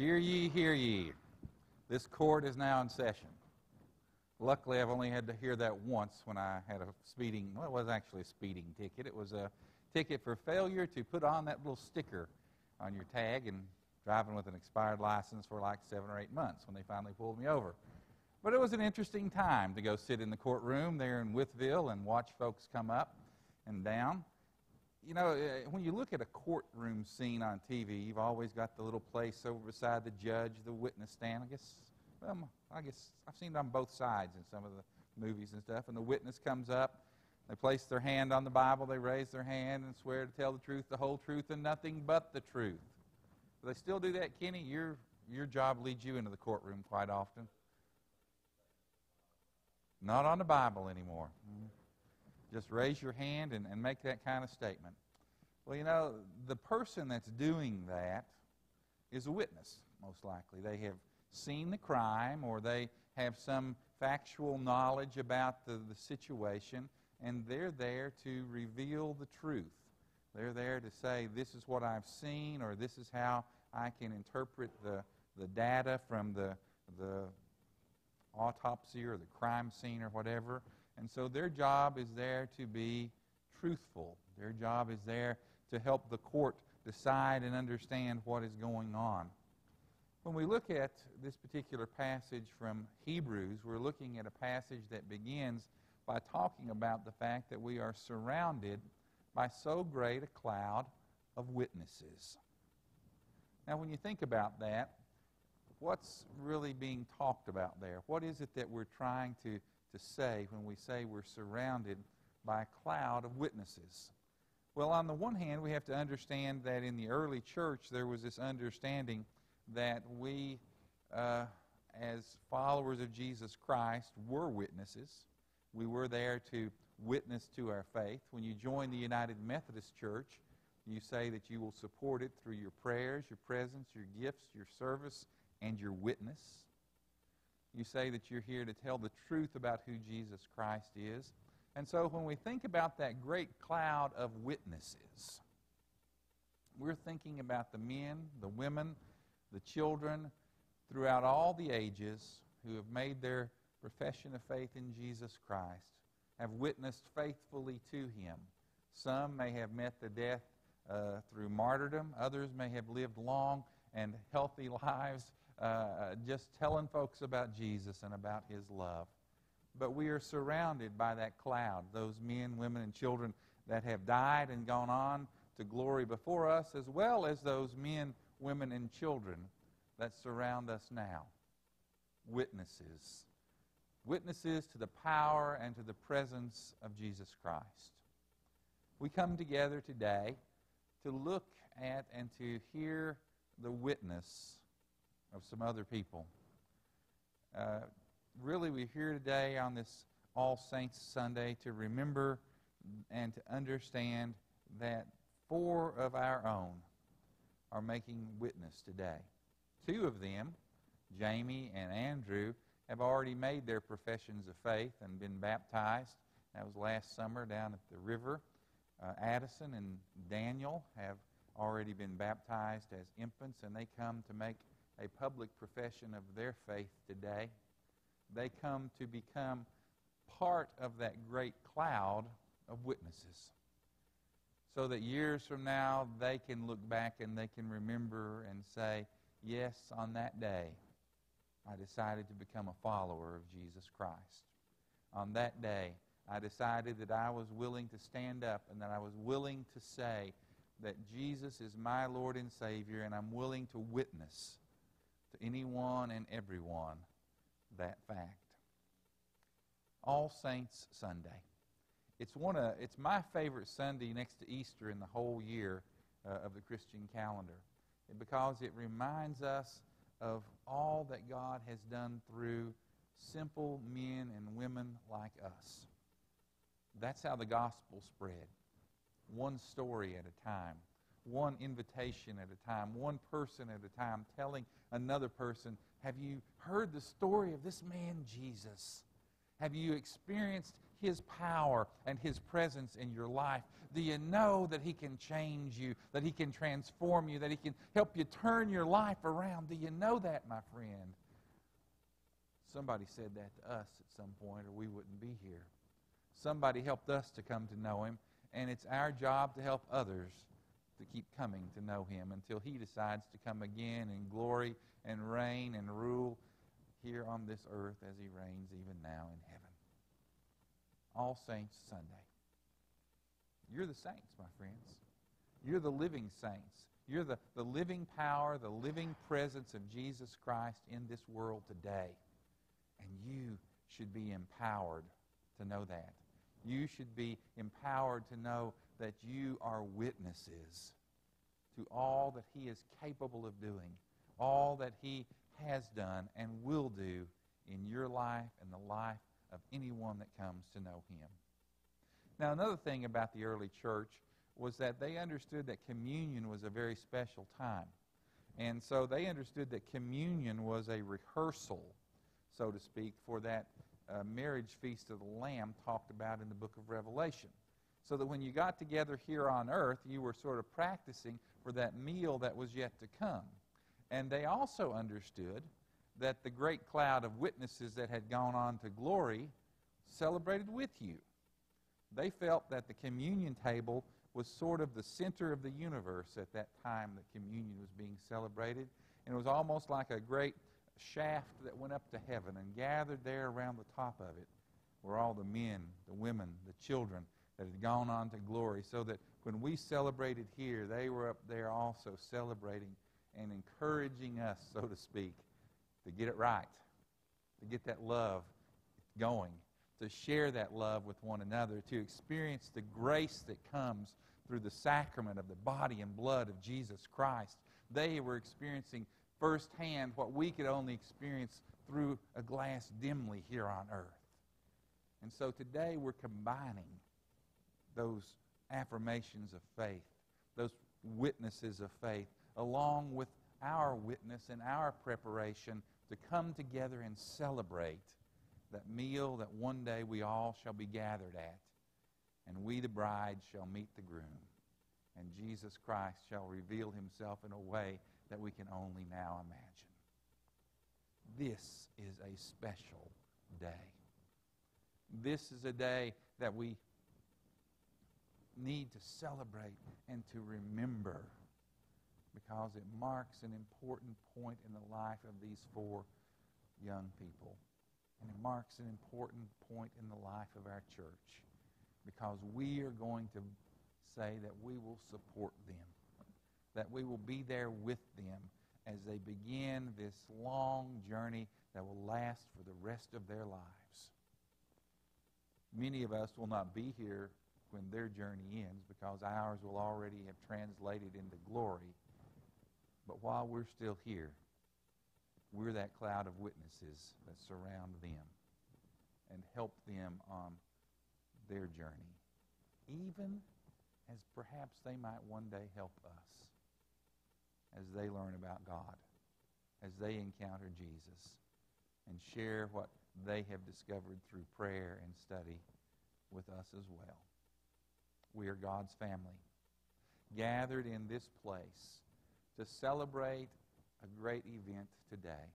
Hear ye, hear ye. This court is now in session. Luckily, I've only had to hear that once when I had a speeding, well, it wasn't actually a speeding ticket. It was a ticket for failure to put on that little sticker on your tag and driving with an expired license for like 7 or 8 months when they finally pulled me over. But it was an interesting time to go sit in the courtroom there in Wytheville and watch folks come up and down. You know, when you look at a courtroom scene on TV, you've always got the little place over beside the judge, the witness stand. I guess I've seen it on both sides in some of the movies and stuff. And the witness comes up, they place their hand on the Bible, they raise their hand and swear to tell the truth, the whole truth, and nothing but the truth. Do they still do that, Kenny? Your job leads you into the courtroom quite often. Not on the Bible anymore. Just raise your hand and make that kind of statement. Well, you know, the person that's doing that is a witness, most likely. They have seen the crime, or they have some factual knowledge about the situation, and they're there to reveal the truth. They're there to say, this is what I've seen, or this is how I can interpret the data from the autopsy or the crime scene or whatever. And so their job is there to be truthful. Their job is there to help the court decide and understand what is going on. When we look at this particular passage from Hebrews, we're looking at a passage that begins by talking about the fact that we are surrounded by so great a cloud of witnesses. Now, when you think about that, what's really being talked about there? What is it that we're trying to say when we say we're surrounded by a cloud of witnesses? Well, on the one hand, we have to understand that in the early church, there was this understanding that we, as followers of Jesus Christ, were witnesses. We were there to witness to our faith. When you join the United Methodist Church, you say that you will support it through your prayers, your presence, your gifts, your service, and your witness. You say that you're here to tell the truth about who Jesus Christ is. And so when we think about that great cloud of witnesses, we're thinking about the men, the women, the children throughout all the ages who have made their profession of faith in Jesus Christ, have witnessed faithfully to him. Some may have met the death through martyrdom. Others may have lived long and healthy lives just telling folks about Jesus and about his love. But we are surrounded by that cloud, those men, women, and children that have died and gone on to glory before us, as well as those men, women, and children that surround us now. Witnesses. Witnesses to the power and to the presence of Jesus Christ. We come together today to look at and to hear the witness of some other people. Really, we're here today on this All Saints Sunday to remember and to understand that 4 of our own are making witness today. 2 of them, Jamie and Andrew, have already made their professions of faith and been baptized. That was last summer down at the river. Addison and Daniel have already been baptized as infants, and they come to make a public profession of their faith today. They come to become part of that great cloud of witnesses, so that years from now they can look back and they can remember and say, yes, on that day I decided to become a follower of Jesus Christ. On that day I decided that I was willing to stand up and that I was willing to say that Jesus is my Lord and Savior, and I'm willing to witness to anyone and everyone that fact. All Saints Sunday. It's my favorite Sunday next to Easter in the whole year of the Christian calendar, because it reminds us of all that God has done through simple men and women like us. That's how the gospel spread. One story at a time, one invitation at a time, one person at a time, telling another person, have you heard the story of this man Jesus? Have you experienced His power and His presence in your life? Do you know that He can change you, that He can transform you, that He can help you turn your life around? Do you know that, my friend? Somebody said that to us at some point, or we wouldn't be here. Somebody helped us to come to know Him, and it's our job to help others to keep coming to know Him until He decides to come again in glory and reign and rule here on this earth as He reigns even now in heaven. All Saints Sunday. You're the saints, my friends. You're the living saints. You're the living power, the living presence of Jesus Christ in this world today. And you should be empowered to know that. You should be empowered to know that you are witnesses to all that He is capable of doing, all that He has done and will do in your life and the life of anyone that comes to know Him. Now, another thing about the early church was that they understood that communion was a very special time. And so they understood that communion was a rehearsal, so to speak, for that marriage feast of the Lamb talked about in the book of Revelation. So that when you got together here on earth, you were sort of practicing for that meal that was yet to come. And they also understood that the great cloud of witnesses that had gone on to glory celebrated with you. They felt that the communion table was sort of the center of the universe at that time that communion was being celebrated. And it was almost like a great shaft that went up to heaven and gathered there around the top of it were all the men, the women, the children that had gone on to glory, so that when we celebrated here, they were up there also celebrating and encouraging us, so to speak, to get it right, to get that love going, to share that love with one another, to experience the grace that comes through the sacrament of the body and blood of Jesus Christ. They were experiencing firsthand what we could only experience through a glass dimly here on earth. And so today we're combining those affirmations of faith, those witnesses of faith, along with our witness and our preparation to come together and celebrate that meal that one day we all shall be gathered at. And we, the bride, shall meet the groom. And Jesus Christ shall reveal Himself in a way that we can only now imagine. This is a special day. This is a day that we need to celebrate and to remember, because it marks an important point in the life of these four young people. And it marks an important point in the life of our church, because we are going to say that we will support them, that we will be there with them as they begin this long journey that will last for the rest of their lives. Many of us will not be here when their journey ends, because ours will already have translated into glory. But while we're still here, we're that cloud of witnesses that surround them and help them on their journey, even as perhaps they might one day help us as they learn about God, as they encounter Jesus, and share what they have discovered through prayer and study with us as well. We are God's family, gathered in this place to celebrate a great event today.